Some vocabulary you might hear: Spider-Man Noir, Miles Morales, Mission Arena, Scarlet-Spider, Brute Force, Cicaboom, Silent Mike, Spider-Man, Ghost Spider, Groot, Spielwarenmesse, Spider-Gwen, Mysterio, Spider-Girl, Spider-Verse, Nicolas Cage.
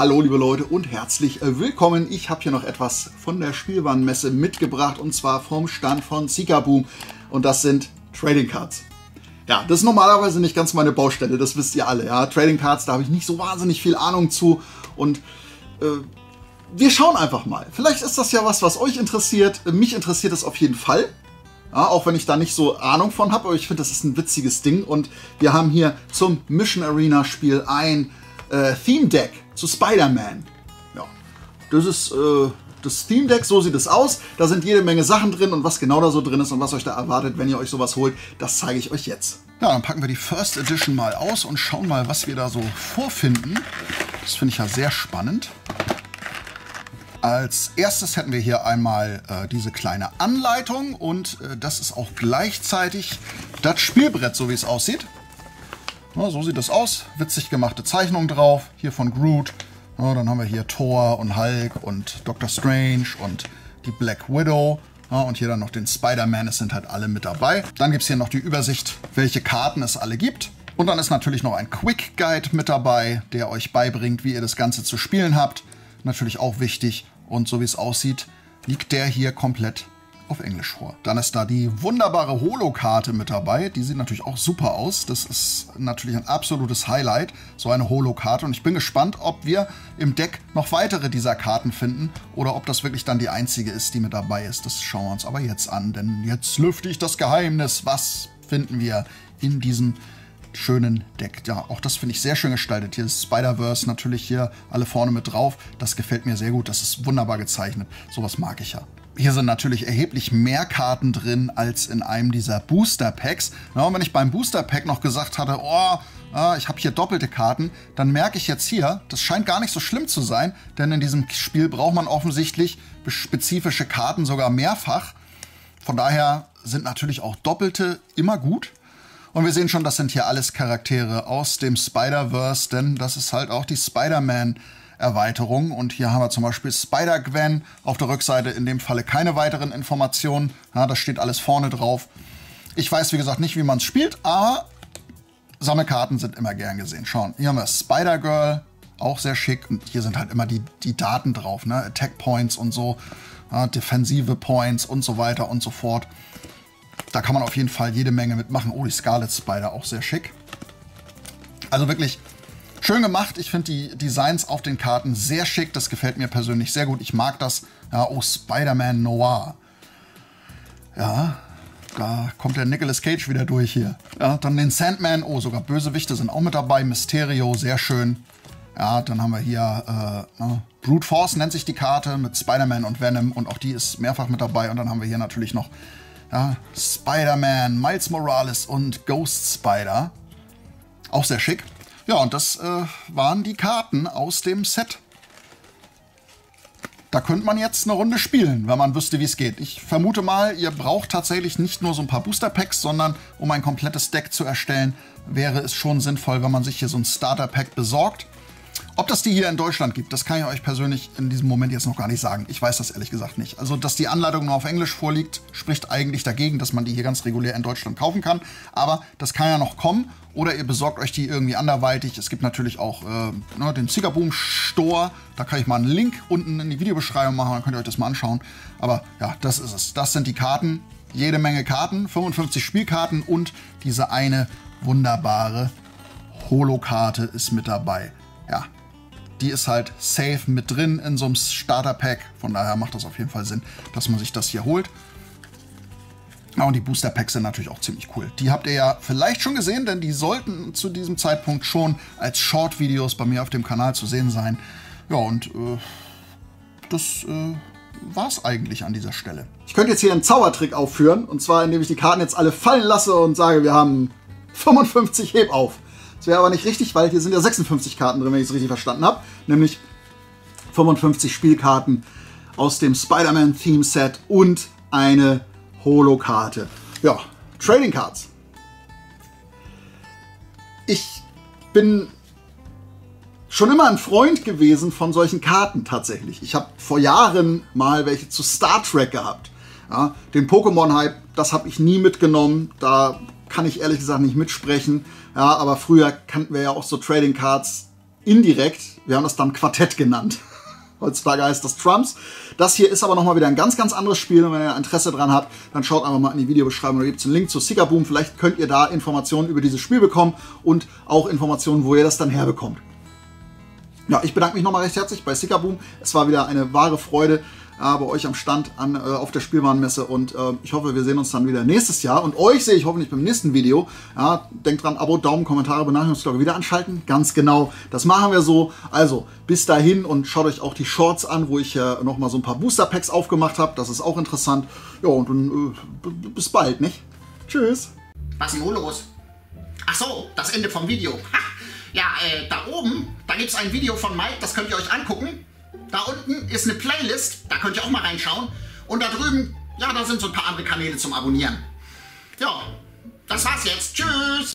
Hallo liebe Leute und herzlich willkommen. Ich habe hier noch etwas von der Spielwarenmesse mitgebracht und zwar vom Stand von Cicaboom und das sind Trading Cards. Ja, das ist normalerweise nicht ganz meine Baustelle, das wisst ihr alle. Ja, Trading Cards, da habe ich nicht so wahnsinnig viel Ahnung zu und wir schauen einfach mal. Vielleicht ist das ja was euch interessiert. Mich interessiert es auf jeden Fall. Ja, auch wenn ich da nicht so Ahnung von habe, aber ich finde, das ist ein witziges Ding. Und wir haben hier zum Mission Arena Spiel ein Theme Deck zu Spider-Man. Ja, das ist das Theme Deck, so sieht es aus. Da sind jede Menge Sachen drin und was genau da so drin ist und was euch da erwartet, wenn ihr euch sowas holt, das zeige ich euch jetzt. Ja, dann packen wir die First Edition mal aus und schauen mal, was wir da so vorfinden. Das finde ich ja sehr spannend. Als erstes hätten wir hier einmal diese kleine Anleitung und das ist auch gleichzeitig das Spielbrett, so wie es aussieht. Na, so sieht das aus. Witzig gemachte Zeichnung drauf, hier von Groot. Na, dann haben wir hier Thor und Hulk und Dr. Strange und die Black Widow. Na, und hier dann noch den Spider-Man, es sind halt alle mit dabei. Dann gibt es hier noch die Übersicht, welche Karten es alle gibt. Und dann ist natürlich noch ein Quick Guide mit dabei, der euch beibringt, wie ihr das Ganze zu spielen habt. Natürlich auch wichtig und so wie es aussieht, liegt der hier komplett auf Englisch vor. Dann ist da die wunderbare Holo-Karte mit dabei, die sieht natürlich auch super aus. Das ist natürlich ein absolutes Highlight, so eine Holo-Karte und ich bin gespannt, ob wir im Deck noch weitere dieser Karten finden oder ob das wirklich dann die einzige ist, die mit dabei ist. Das schauen wir uns aber jetzt an, denn jetzt lüfte ich das Geheimnis. Was finden wir in diesem schönen Deck? Ja, auch das finde ich sehr schön gestaltet. Hier ist Spider-Verse natürlich hier alle vorne mit drauf. Das gefällt mir sehr gut. Das ist wunderbar gezeichnet. Sowas mag ich ja. Hier sind natürlich erheblich mehr Karten drin als in einem dieser Booster-Packs. Ja, und wenn ich beim Booster-Pack noch gesagt hatte, oh, ich habe hier doppelte Karten, dann merke ich jetzt hier, das scheint gar nicht so schlimm zu sein, denn in diesem Spiel braucht man offensichtlich spezifische Karten sogar mehrfach. Von daher sind natürlich auch Doppelte immer gut. Und wir sehen schon, das sind hier alles Charaktere aus dem Spider-Verse, denn das ist halt auch die Spider-Man-Erweiterung. Und hier haben wir zum Beispiel Spider-Gwen, auf der Rückseite in dem Falle keine weiteren Informationen. Ja, das steht alles vorne drauf. Ich weiß, wie gesagt, nicht, wie man es spielt, aber Sammelkarten sind immer gern gesehen. Schauen, hier haben wir Spider-Girl, auch sehr schick. Und hier sind halt immer die Daten drauf, ne? Attack Points und so, ja, defensive Points und so weiter und so fort. Da kann man auf jeden Fall jede Menge mitmachen. Oh, die Scarlet-Spider, auch sehr schick. Also wirklich schön gemacht. Ich finde die Designs auf den Karten sehr schick. Das gefällt mir persönlich sehr gut. Ich mag das. Ja, oh, Spider-Man Noir. Ja, da kommt der Nicolas Cage wieder durch hier. Ja, dann den Sandman. Oh, sogar Bösewichte sind auch mit dabei. Mysterio, sehr schön. Ja, dann haben wir hier Brute Force nennt sich die Karte mit Spider-Man und Venom. Und auch die ist mehrfach mit dabei. Und dann haben wir hier natürlich noch ja, Spider-Man, Miles Morales und Ghost Spider. Auch sehr schick. Ja, und das waren die Karten aus dem Set. Da könnte man jetzt eine Runde spielen, wenn man wüsste, wie es geht. Ich vermute mal, ihr braucht tatsächlich nicht nur so ein paar Booster-Packs, sondern um ein komplettes Deck zu erstellen, wäre es schon sinnvoll, wenn man sich hier so ein Starter-Pack besorgt. Ob das die hier in Deutschland gibt, das kann ich euch persönlich in diesem Moment jetzt noch gar nicht sagen. Ich weiß das ehrlich gesagt nicht. Also, dass die Anleitung nur auf Englisch vorliegt, spricht eigentlich dagegen, dass man die hier ganz regulär in Deutschland kaufen kann. Aber das kann ja noch kommen. Oder ihr besorgt euch die irgendwie anderweitig. Es gibt natürlich auch den Cicaboom Store. Da kann ich mal einen Link unten in die Videobeschreibung machen. Dann könnt ihr euch das mal anschauen. Aber ja, das ist es. Das sind die Karten. Jede Menge Karten. 55 Spielkarten. Und diese eine wunderbare Holo-Karte ist mit dabei. Ja, die ist halt safe mit drin in so einem Starter-Pack. Von daher macht das auf jeden Fall Sinn, dass man sich das hier holt. Und die Booster-Packs sind natürlich auch ziemlich cool. Die habt ihr ja vielleicht schon gesehen, denn die sollten zu diesem Zeitpunkt schon als Short-Videos bei mir auf dem Kanal zu sehen sein. Ja, und das war es eigentlich an dieser Stelle. Ich könnte jetzt hier einen Zaubertrick aufführen. Und zwar, indem ich die Karten jetzt alle fallen lasse und sage, wir haben 55 Heb auf. Das wäre aber nicht richtig, weil hier sind ja 56 Karten drin, wenn ich es richtig verstanden habe. Nämlich 55 Spielkarten aus dem Spider-Man-Theme-Set und eine Holo-Karte. Ja, Trading Cards. Ich bin schon immer ein Freund gewesen von solchen Karten tatsächlich. Ich habe vor Jahren mal welche zu Star Trek gehabt. Ja, den Pokémon-Hype, das habe ich nie mitgenommen. Da kann ich ehrlich gesagt nicht mitsprechen. Ja, aber früher kannten wir ja auch so Trading Cards indirekt, wir haben das dann Quartett genannt. Heutzutage heißt das Trumps. Das hier ist aber nochmal wieder ein ganz, ganz anderes Spiel. Und wenn ihr Interesse daran habt, dann schaut einfach mal in die Videobeschreibung. Da gibt es einen Link zu Cicaboom. Vielleicht könnt ihr da Informationen über dieses Spiel bekommen und auch Informationen, wo ihr das dann herbekommt. Ja, ich bedanke mich nochmal recht herzlich bei Cicaboom. Es war wieder eine wahre Freude bei euch am Stand auf der Spielwarenmesse. Und ich hoffe, wir sehen uns dann wieder nächstes Jahr. Und euch sehe ich hoffentlich beim nächsten Video. Ja, denkt dran, Abo, Daumen, Kommentare, Benachrichtigungsglocke wieder anschalten. Ganz genau, das machen wir so. Also, bis dahin und schaut euch auch die Shorts an, wo ich nochmal so ein paar Booster-Packs aufgemacht habe. Das ist auch interessant. Ja, und dann bis bald, nicht? Tschüss. Was ist denn los? Ach so, das Ende vom Video. Ha! Ja, da oben, da gibt es ein Video von Mike, das könnt ihr euch angucken. Da unten ist eine Playlist, da könnt ihr auch mal reinschauen. Und da drüben, ja, da sind so ein paar andere Kanäle zum Abonnieren. Ja, das war's jetzt. Tschüss!